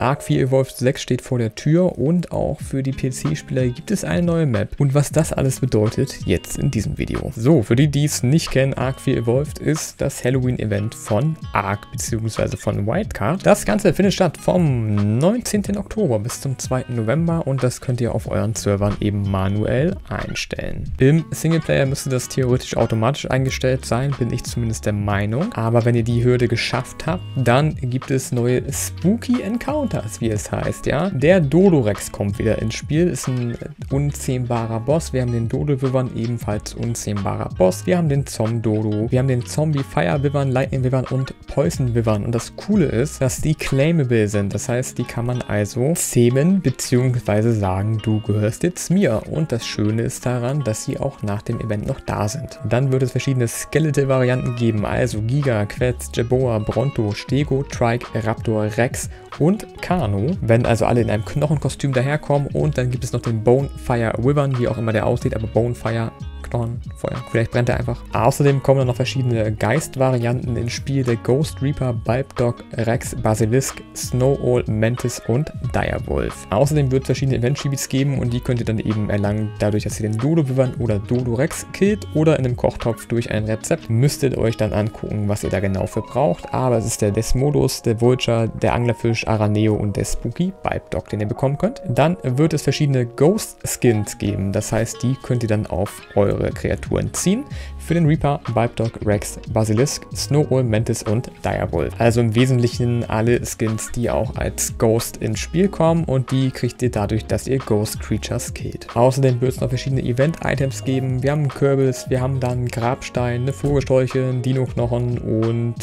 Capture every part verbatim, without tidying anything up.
Ark vier Evolved sechs steht vor der Tür und auch für die P C-Spieler gibt es eine neue Map. Und was das alles bedeutet, jetzt in diesem Video. So, für die, die es nicht kennen, Ark vier Evolved ist das Halloween-Event von Ark bzw. von Wildcard. Das Ganze findet statt vom neunzehnten Oktober bis zum zweiten November und das könnt ihr auf euren Servern eben manuell einstellen. Im Singleplayer müsste das theoretisch automatisch eingestellt sein, bin ich zumindest der Meinung. Aber wenn ihr die Hürde geschafft habt, dann gibt es neue Spooky Encounter. Das, wie es heißt, ja. Der Dodo Rex kommt wieder ins Spiel, ist ein unzähmbarer Boss. Wir haben den Dodo Wyvern, ebenfalls unzähmbarer Boss. Wir haben den Zom Dodo, wir haben den Zombie Fire Wyvern, Lightning Wyvern und Poison Wyvern. Und das Coole ist, dass die claimable sind. Das heißt, die kann man also zähmen bzw. sagen, du gehörst jetzt mir. Und das Schöne ist daran, dass sie auch nach dem Event noch da sind. Dann wird es verschiedene Skeletal-Varianten geben, also Giga, Quetz, Jabboa, Bronto, Stego, Trike, Raptor, Rex und Kano, wenn also alle in einem Knochenkostüm daherkommen. Und dann gibt es noch den Bonefire Wyvern, wie auch immer der aussieht, aber Bonefire, Knochenfeuer, vielleicht brennt er einfach. Außerdem kommen dann noch verschiedene Geistvarianten ins Spiel, der Ghost Reaper, Bulb Dog, Rex, Basilisk, Snow Owl, Mantis und Dire Wolf. Außerdem wird es verschiedene Event-Tributes geben und die könnt ihr dann eben erlangen, dadurch, dass ihr den Dodo Wyvern oder Dodo Rex killt oder in einem Kochtopf durch ein Rezept. Müsstet euch dann angucken, was ihr da genau für braucht, aber es ist der Desmodus, der Vulture, der Anglerfisch, Araneo und der Spooky Bulb Dog, den ihr bekommen könnt. Dann wird es verschiedene Ghost Skins geben, das heißt, die könnt ihr dann auf eure Kreaturen ziehen. Für den Reaper, Vibe Dog, Rex, Basilisk, Snow Owl, Mantis und Diabol. Also im Wesentlichen alle Skins, die auch als Ghost ins Spiel kommen und die kriegt ihr dadurch, dass ihr Ghost Creatures killt. Außerdem wird es noch verschiedene Event-Items geben. Wir haben einen Kürbis, wir haben dann einen Grabstein, eine Vogelscheuche, einen Dino-Knochen und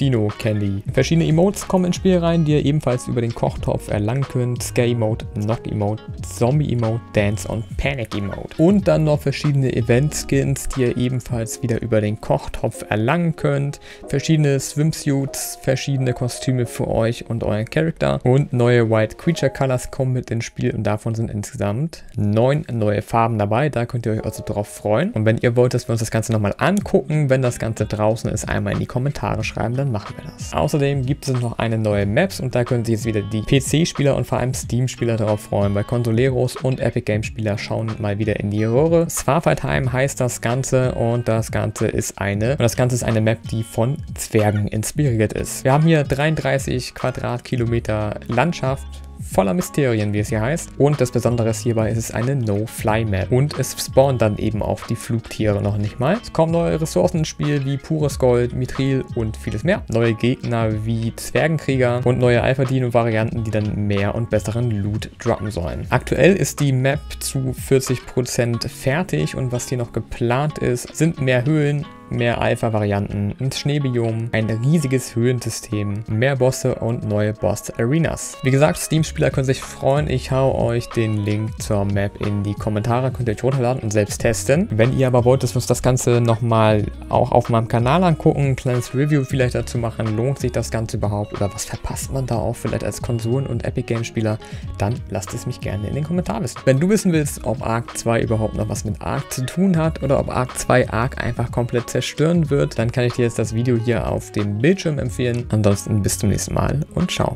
Dino Candy. Verschiedene Emotes kommen ins Spiel rein, die ihr ebenfalls über den Kochtopf erlangen könnt. Scare Emote, Knock Emote, Zombie Emote, Dance und Panic Emote. Und dann noch verschiedene Event Skins, die ihr ebenfalls wieder über den Kochtopf erlangen könnt. Verschiedene Swimsuits, verschiedene Kostüme für euch und euren Charakter. Und neue White Creature Colors kommen mit ins Spiel und davon sind insgesamt neun neue Farben dabei. Da könnt ihr euch also drauf freuen. Und wenn ihr wollt, dass wir uns das Ganze nochmal angucken, wenn das Ganze draußen ist, einmal in die Kommentare schreiben, dann machen wir das. Außerdem gibt es noch eine neue Maps und da können sich jetzt wieder die P C-Spieler und vor allem Steam-Spieler darauf freuen, weil Consoleros und Epic Games-Spieler schauen mal wieder in die Röhre. Svartalfheim heißt das Ganze und das Ganze ist eine und das Ganze ist eine Map, die von Zwergen inspiriert ist. Wir haben hier dreiunddreißig Quadratkilometer Landschaft, voller Mysterien, wie es hier heißt. Und das Besondere ist hierbei, ist es eine No-Fly-Map. Und es spawnt dann eben auch die Flugtiere noch nicht mal. Es kommen neue Ressourcen ins Spiel, wie pures Gold, Mithril und vieles mehr. Neue Gegner wie Zwergenkrieger und neue Alpha-Dino-Varianten, die dann mehr und besseren Loot droppen sollen. Aktuell ist die Map zu vierzig Prozent fertig und was hier noch geplant ist, sind mehr Höhlen, mehr Alpha-Varianten, ein Schneebiom, ein riesiges Höhlensystem, mehr Bosse und neue Boss-Arenas. Wie gesagt, Steam-Spieler können sich freuen. Ich hau euch den Link zur Map in die Kommentare, könnt ihr euch runterladen und selbst testen. Wenn ihr aber wollt, dass wir uns das Ganze nochmal auch auf meinem Kanal angucken, ein kleines Review vielleicht dazu machen, lohnt sich das Ganze überhaupt oder was verpasst man da auch vielleicht als Konsolen- und Epic-Game-Spieler, dann lasst es mich gerne in den Kommentaren wissen. Wenn du wissen willst, ob Ark zwei überhaupt noch was mit Ark zu tun hat oder ob Ark zwei Ark einfach komplett zerstört stören wird, dann kann ich dir jetzt das Video hier auf dem Bildschirm empfehlen. Ansonsten bis zum nächsten Mal und ciao.